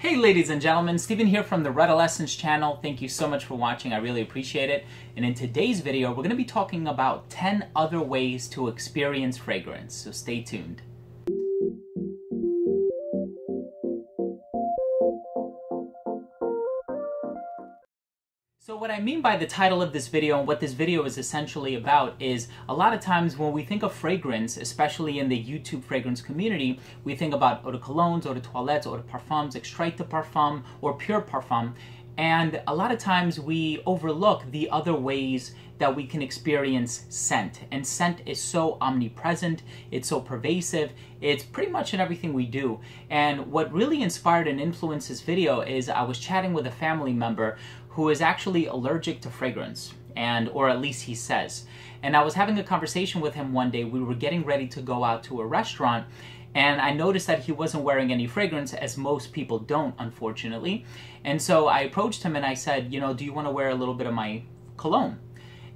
Hey ladies and gentlemen, Steven here from the Redolessence channel. Thank you so much for watching, I really appreciate it. And in today's video, we're going to be talking about 10 other ways to experience fragrance, so stay tuned. So what I mean by the title of this video and what this video is essentially about is a lot of times when we think of fragrance, especially in the YouTube fragrance community, we think about eau de colognes, eau de toilettes, eau de parfums, extrait de parfum, or pure parfum. And a lot of times we overlook the other ways that we can experience scent. And scent is so omnipresent, it's so pervasive, it's pretty much in everything we do. And what really inspired and influenced this video is I was chatting with a family member who is actually allergic to fragrance, or at least he says. And I was having a conversation with him one day. We were getting ready to go out to a restaurant, and I noticed that he wasn't wearing any fragrance, as most people don't, unfortunately. And so I approached him and I said, you know, do you want to wear a little bit of my cologne?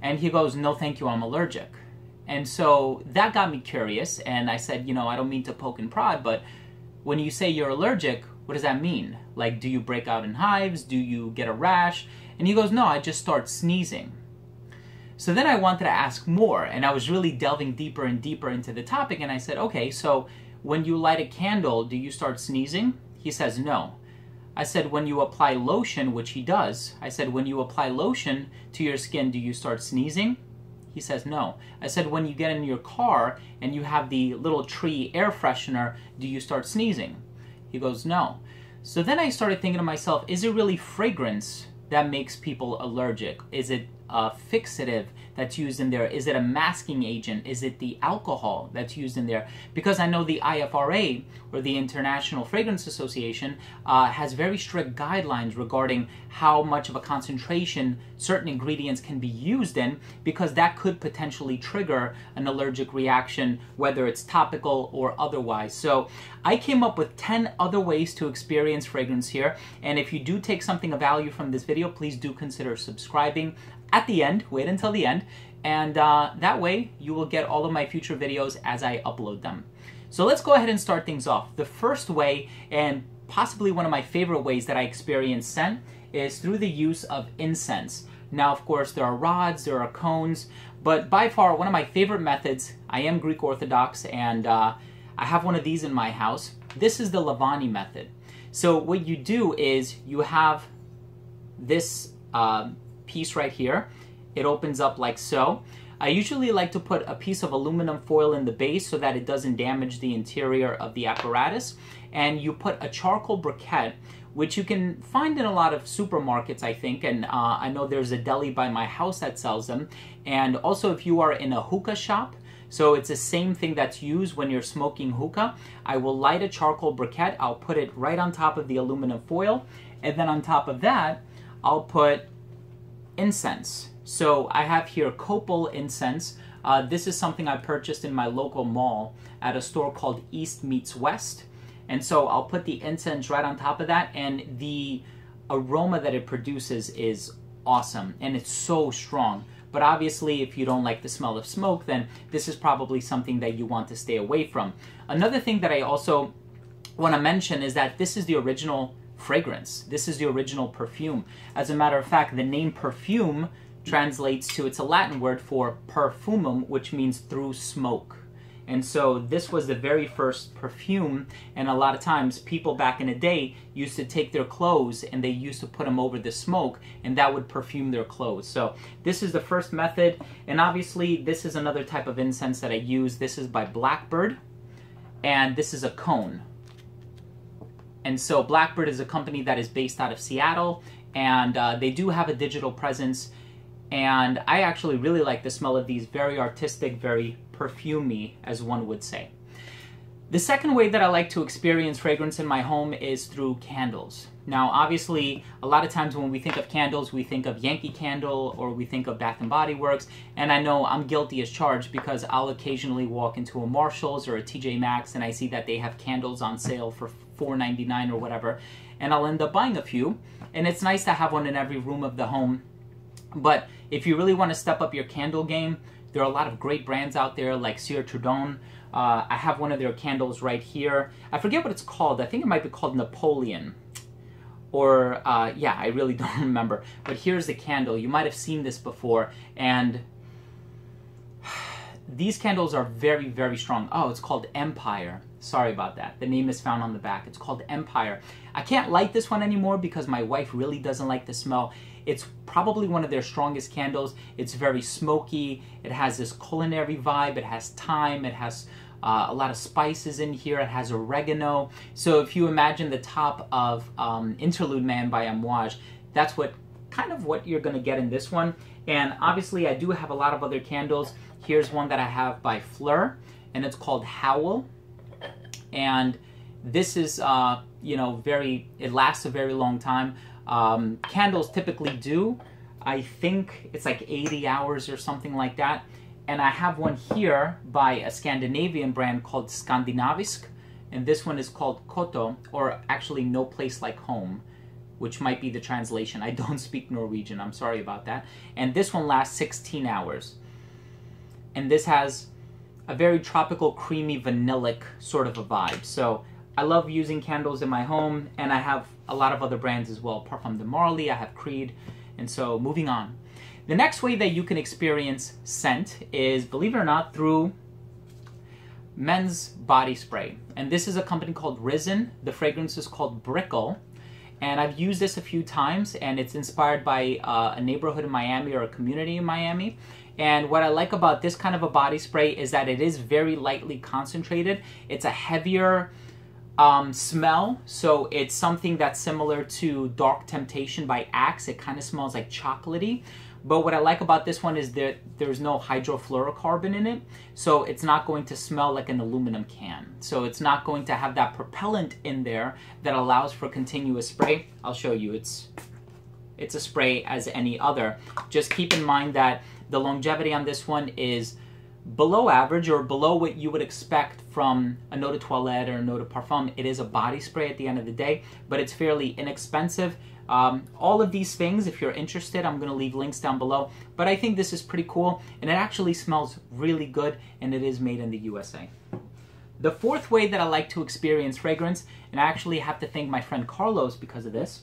And he goes, no, thank you, I'm allergic. And so that got me curious, and I said, you know, I don't mean to poke and prod, but when you say you're allergic, what does that mean? Like, do you break out in hives? Do you get a rash? And he goes, no, I just start sneezing. So then I wanted to ask more, and I was really delving deeper and deeper into the topic, and I said, okay, so when you light a candle, do you start sneezing? He says, no. I said, when you apply lotion, which he does, I said, when you apply lotion to your skin, do you start sneezing? He says, no. I said, when you get in your car and you have the little tree air freshener, do you start sneezing? He goes, no. So then I started thinking to myself, is it really fragrance that makes people allergic? Is it a fixative that's used in there? Is it a masking agent? Is it the alcohol that's used in there? Because I know the IFRA, or the International Fragrance Association, has very strict guidelines regarding how much of a concentration certain ingredients can be used in, because that could potentially trigger an allergic reaction, whether it's topical or otherwise. So I came up with 10 other ways to experience fragrance here, and if you do take something of value from this video, please do consider subscribing. At the end, wait until the end, and that way you will get all of my future videos as I upload them. So let's go ahead and start things off. The first way, and possibly one of my favorite ways that I experience scent, is through the use of incense. Now, of course, there are rods, there are cones, but by far one of my favorite methods, I am Greek Orthodox, and I have one of these in my house. This is the Levani method. So what you do is you have this piece right here. It opens up like so. I usually like to put a piece of aluminum foil in the base so that it doesn't damage the interior of the apparatus, and you put a charcoal briquette, which you can find in a lot of supermarkets, I think, and I know there's a deli by my house that sells them, and also if you are in a hookah shop. So it's the same thing that's used when you're smoking hookah. I will light a charcoal briquette, I'll put it right on top of the aluminum foil, and then on top of that I'll put incense. So I have here copal incense. This is something I purchased in my local mall at a store called East Meets West. And so I'll put the incense right on top of that, and the aroma that it produces is awesome, and it's so strong. But obviously, if you don't like the smell of smoke, then this is probably something that you want to stay away from. Another thing that I also want to mention is that this is the original fragrance. This is the original perfume. As a matter of fact, the name perfume translates to, it's a Latin word for perfumum, which means through smoke. And so this was the very first perfume, and a lot of times people back in the day used to take their clothes and they used to put them over the smoke, and that would perfume their clothes. So this is the first method, and obviously this is another type of incense that I use. This is by Blackbird, and this is a cone. And so Blackbird is a company that is based out of Seattle, and they do have a digital presence, and I actually really like the smell of these. Very artistic, very perfumey, as one would say. The second way that I like to experience fragrance in my home is through candles. Now, obviously, a lot of times when we think of candles, we think of Yankee Candle, or we think of Bath & Body Works, and I know I'm guilty as charged, because I'll occasionally walk into a Marshalls or a TJ Maxx and I see that they have candles on sale for $4.99 or whatever, and I'll end up buying a few, and it's nice to have one in every room of the home. But if you really want to step up your candle game, there are a lot of great brands out there like Cire Trudon. I have one of their candles right here. I forget what it's called. I think it might be called Napoleon. or yeah, I really don't remember. But here's the candle. You might have seen this before, and these candles are very, very strong. Oh, it's called Empire. Sorry about that. The name is found on the back. It's called Empire. I can't light this one anymore because my wife really doesn't like the smell. It's probably one of their strongest candles. It's very smoky. It has this culinary vibe. It has thyme. It has a lot of spices in here. It has oregano. So if you imagine the top of Interlude Man by Amouage, that's what kind of what you're going to get in this one. And obviously I do have a lot of other candles. Here's one that I have by Fleur, and it's called Howl. And this is, you know, it lasts a very long time. Candles typically do, I think it's like 80 hours or something like that. And I have one here by a Scandinavian brand called Skandinavisk, and this one is called Koto, or actually No Place Like Home, which might be the translation. I don't speak Norwegian, I'm sorry about that. And this one lasts 16 hours. And this has a very tropical, creamy, vanillic sort of a vibe. So I love using candles in my home, and I have a lot of other brands as well. Parfums de Marly, I have Creed, and so moving on. The next way that you can experience scent is, believe it or not, through men's body spray. And this is a company called Risen. The fragrance is called Brickle. And I've used this a few times, and it's inspired by a neighborhood in Miami, or a community in Miami. And what I like about this kind of a body spray is that it is very lightly concentrated. It's a heavier smell, so it's something that's similar to Dark Temptation by Axe. It kind of smells like chocolatey. But what I like about this one is that there's no hydrofluorocarbon in it, so it's not going to smell like an aluminum can. So it's not going to have that propellant in there that allows for continuous spray. I'll show you. It's a spray as any other. Just keep in mind that the longevity on this one is below average, or below what you would expect from an eau de toilette or an eau de parfum. It is a body spray at the end of the day, but it's fairly inexpensive. All of these things, if you're interested, I'm going to leave links down below, but I think this is pretty cool, and it actually smells really good, and it is made in the USA. The fourth way that I like to experience fragrance, and I actually have to thank my friend Carlos because of this,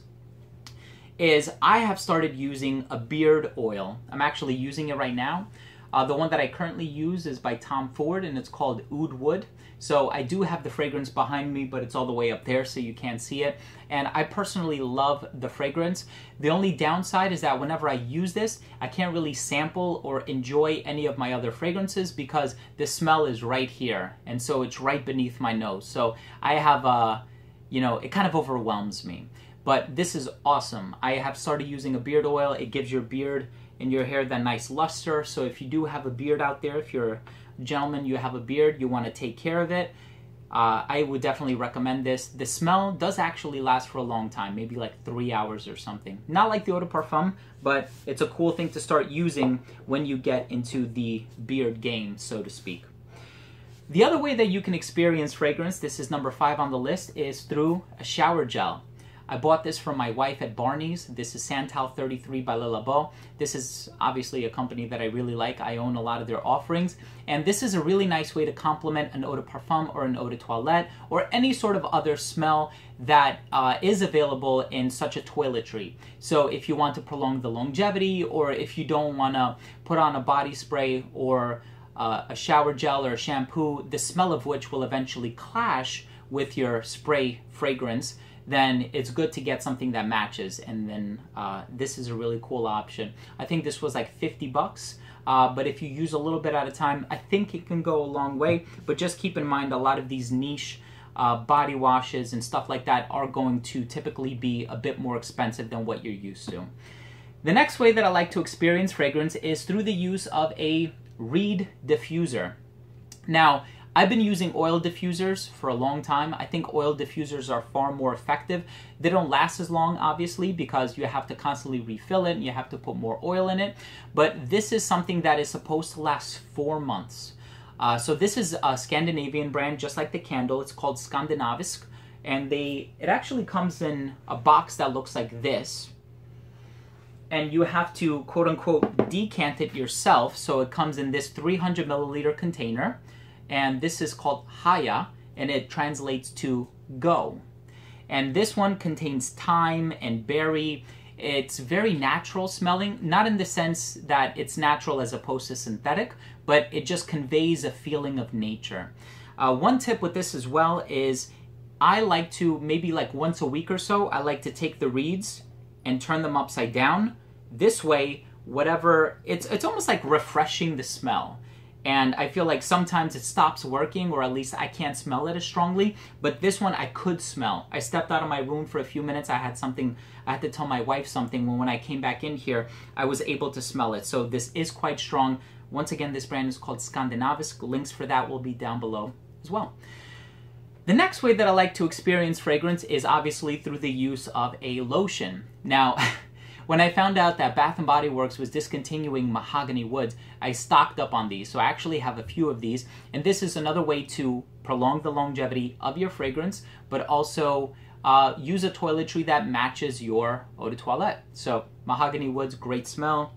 is I have started using a beard oil. I'm actually using it right now. The one that I currently use is by Tom Ford, and it's called Oud Wood. So I do have the fragrance behind me, but it's all the way up there, so you can't see it. And I personally love the fragrance. The only downside is that whenever I use this, I can't really sample or enjoy any of my other fragrances because the smell is right here, and so it's right beneath my nose. So I have a, you know, it kind of overwhelms me. But this is awesome. I have started using a beard oil. It gives your beard and your hair that nice luster. So if you do have a beard out there, if you're a gentleman, you have a beard, you want to take care of it, I would definitely recommend this. The smell does actually last for a long time, maybe like 3 hours or something. Not like the Eau de Parfum, but it's a cool thing to start using when you get into the beard game, so to speak. The other way that you can experience fragrance, this is number 5 on the list, is through a shower gel. I bought this from my wife at Barney's. This is Santal 33 by Le Labo. This is obviously a company that I really like. I own a lot of their offerings. And this is a really nice way to complement an eau de parfum or an eau de toilette or any sort of other smell that is available in such a toiletry. So if you want to prolong the longevity, or if you don't want to put on a body spray or a shower gel or a shampoo, the smell of which will eventually clash with your spray fragrance, then it's good to get something that matches. And then this is a really cool option. I think this was like 50 bucks, but if you use a little bit at a time, I think it can go a long way. But just keep in mind, a lot of these niche body washes and stuff like that are going to typically be a bit more expensive than what you're used to. The next way that I like to experience fragrance is through the use of a reed diffuser. Now, I've been using oil diffusers for a long time. I think oil diffusers are far more effective. They don't last as long, obviously, because you have to constantly refill it and you have to put more oil in it. But this is something that is supposed to last 4 months. So this is a Scandinavian brand, just like the candle. It's called Skandinavisk. And it actually comes in a box that looks like this. And you have to, quote unquote, decant it yourself. So it comes in this 300 milliliter container. And this is called Haya, and it translates to go. And this one contains thyme and berry. It's very natural smelling, not in the sense that it's natural as opposed to synthetic, but it just conveys a feeling of nature. One tip with this as well is I like to, maybe like once a week or so, I like to take the reeds and turn them upside down. This way, whatever, it's almost like refreshing the smell. And I feel like sometimes it stops working, or at least I can't smell it as strongly, but this one I could smell. I stepped out of my room for a few minutes. I had to tell my wife something. When I came back in here, I was able to smell it. So this is quite strong. Once again, this brand is called Skandinavisk. Links for that will be down below as well. The next way that I like to experience fragrance is obviously through the use of a lotion. Now, when I found out that Bath & Body Works was discontinuing Mahogany Woods, I stocked up on these. So I actually have a few of these, and this is another way to prolong the longevity of your fragrance, but also use a toiletry that matches your eau de toilette. So Mahogany Woods, great smell.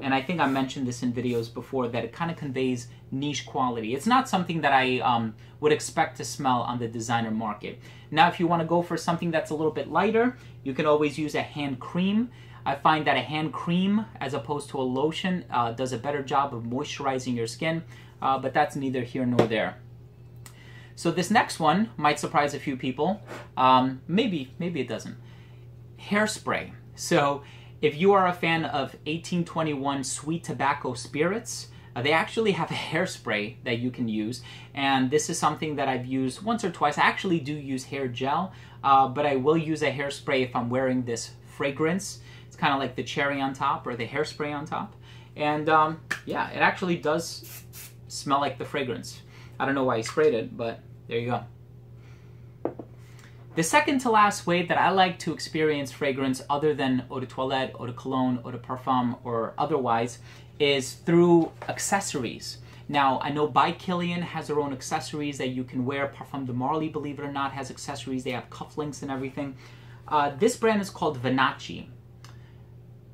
And I think I mentioned this in videos before, that it kind of conveys niche quality. It's not something that I would expect to smell on the designer market. Now, if you want to go for something that's a little bit lighter, you can always use a hand cream. I find that a hand cream, as opposed to a lotion, does a better job of moisturizing your skin, but that's neither here nor there. So this next one might surprise a few people. Maybe it doesn't. Hairspray. So if you are a fan of 18.21 sweet tobacco spirits, they actually have a hairspray that you can use, and this is something that I've used once or twice. I actually do use hair gel, but I will use a hairspray if I'm wearing this fragrance. It's kind of like the cherry on top, or the hairspray on top. And yeah, it actually does smell like the fragrance. I don't know why I sprayed it, but there you go. The second to last way that I like to experience fragrance, other than eau de toilette, eau de cologne, eau de parfum, or otherwise, is through accessories. Now, I know By Kilian has their own accessories that you can wear. Parfums de Marly, believe it or not, has accessories. They have cufflinks and everything. This brand is called Vanacci.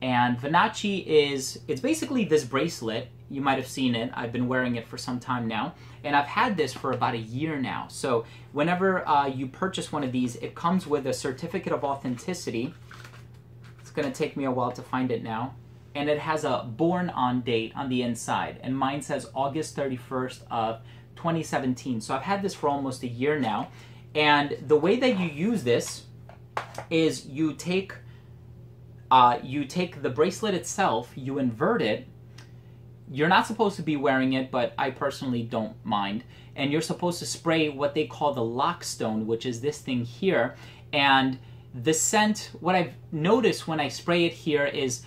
And Vanacci is, it's basically this bracelet. You might have seen it. I've been wearing it for some time now. And I've had this for about a year now. So whenever you purchase one of these, it comes with a certificate of authenticity. It's gonna take me a while to find it now. And it has a born on date on the inside. And mine says August 31st of 2017. So I've had this for almost a year now. And the way that you use this is you take the bracelet itself, you invert it. You're not supposed to be wearing it, but I personally don't mind. And you're supposed to spray what they call the lockstone, which is this thing here. And the scent, what I've noticed when I spray it here is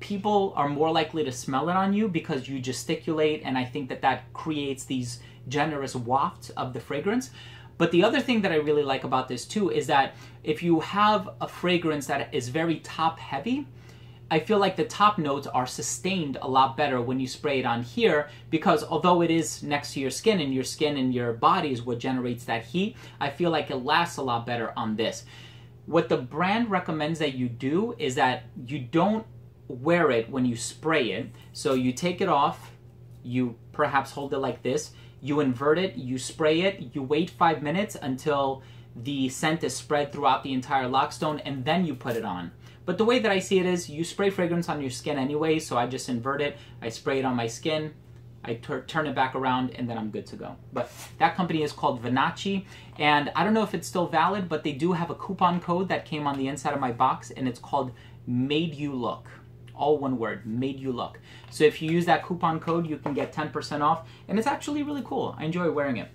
people are more likely to smell it on you because you gesticulate, and I think that that creates these generous wafts of the fragrance. But the other thing that I really like about this too is that if you have a fragrance that is very top heavy, I feel like the top notes are sustained a lot better when you spray it on here, because although it is next to your skin, and your skin and your body is what generates that heat, I feel like it lasts a lot better on this. What the brand recommends that you do is that you don't wear it when you spray it. So you take it off, you perhaps hold it like this, you invert it, you spray it, you wait 5 minutes until the scent is spread throughout the entire lockstone, and then you put it on. But the way that I see it is you spray fragrance on your skin anyway, so I just invert it, I spray it on my skin, I turn it back around, and then I'm good to go. But that company is called Vanacci, and I don't know if it's still valid, but they do have a coupon code that came on the inside of my box, and it's called Made You Look. All one word, Made You Look. So if you use that coupon code, you can get 10% off, and it's actually really cool. I enjoy wearing it.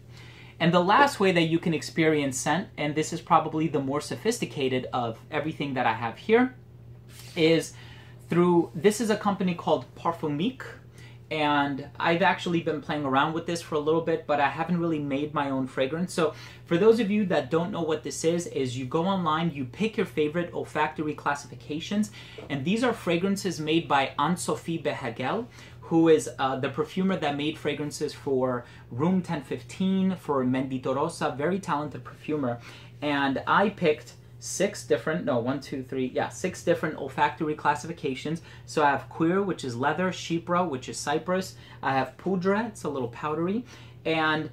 And the last way that you can experience scent, and this is probably the more sophisticated of everything that I have here, is through, this is a company called Parfumique, and I've actually been playing around with this for a little bit, but I haven't really made my own fragrance. So for those of you that don't know what this is you go online, you pick your favorite olfactory classifications, and these are fragrances made by Anne-Sophie Behegel, who is the perfumer that made fragrances for Room 1015, for Mendittorosa, very talented perfumer. And I picked six different olfactory classifications. So I have Cuir, which is leather, Chypre, which is cypress, I have Poudre, it's a little powdery, and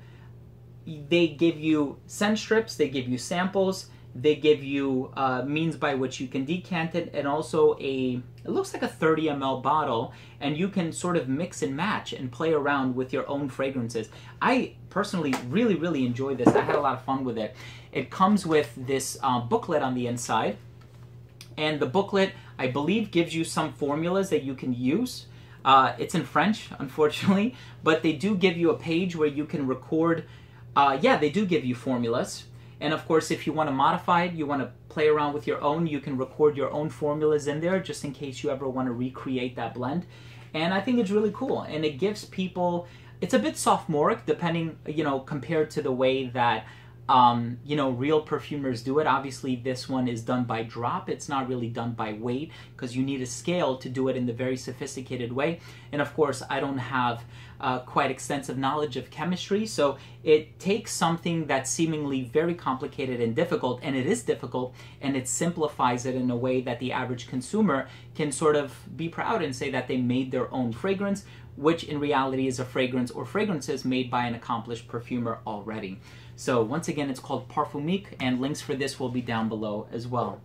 they give you scent strips, they give you samples, They give you means by which you can decant it, and also it looks like a 30 ml bottle, and you can sort of mix and match and play around with your own fragrances. I personally really, really enjoy this. I had a lot of fun with it. It comes with this booklet on the inside, and the booklet, I believe, gives you some formulas that you can use. It's in French, unfortunately, but they do give you a page where you can record. They do give you formulas. And of course, if you want to modify it, you want to play around with your own, you can record your own formulas in there just in case you ever want to recreate that blend. And I think it's really cool. And it gives people, it's a bit sophomoric depending, you know, compared to the way that, you know, real perfumers do it. Obviously, this one is done by drop. It's not really done by weight because you need a scale to do it in the very sophisticated way. And of course, I don't have quite extensive knowledge of chemistry, so it takes something that's seemingly very complicated and difficult, and it is difficult, and it simplifies it in a way that the average consumer can sort of be proud and say that they made their own fragrance, which in reality is a fragrance or fragrances made by an accomplished perfumer already. So once again, it's called Parfumique, and links for this will be down below as well.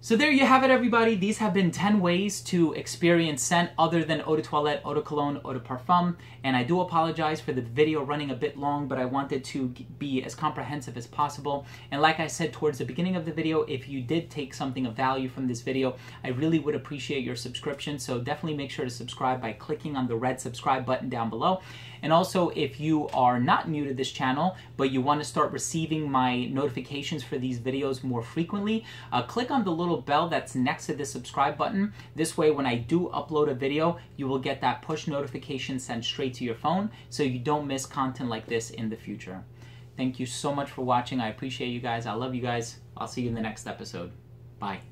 So there you have it, everybody. These have been 10 ways to experience scent other than eau de toilette, eau de cologne, eau de parfum. And I do apologize for the video running a bit long, but I wanted to be as comprehensive as possible. And like I said towards the beginning of the video, if you did take something of value from this video, I really would appreciate your subscription. So definitely make sure to subscribe by clicking on the red subscribe button down below. And also, if you are not new to this channel, but you want to start receiving my notifications for these videos more frequently, click on the little bell that's next to the subscribe button. This way, when I do upload a video, you will get that push notification sent straight to your phone so you don't miss content like this in the future. Thank you so much for watching. I appreciate you guys. I love you guys. I'll see you in the next episode. Bye.